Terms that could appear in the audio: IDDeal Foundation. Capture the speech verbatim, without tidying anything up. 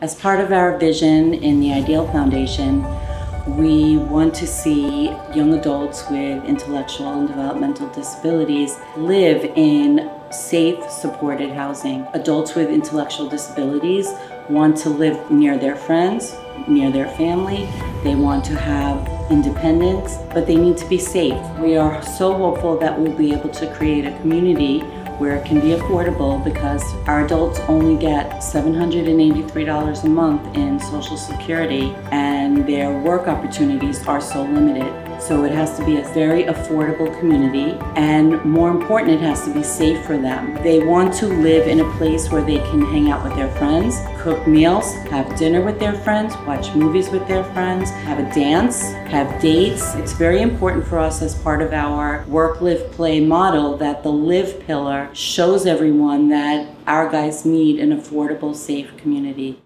As part of our vision in the IDDeal Foundation, we want to see young adults with intellectual and developmental disabilities live in safe, supported housing. Adults with intellectual disabilities want to live near their friends, near their family. They want to have independence, but they need to be safe. We are so hopeful that we'll be able to create a community where it can be affordable, because our adults only get seven hundred eighty-three dollars a month in Social Security, and their work opportunities are so limited. So it has to be a very affordable community, and more important, it has to be safe for them. They want to live in a place where they can hang out with their friends, cook meals, have dinner with their friends, watch movies with their friends, have a dance, have dates. It's very important for us as part of our work, live, play model that the live pillar shows everyone that our guys need an affordable, safe community.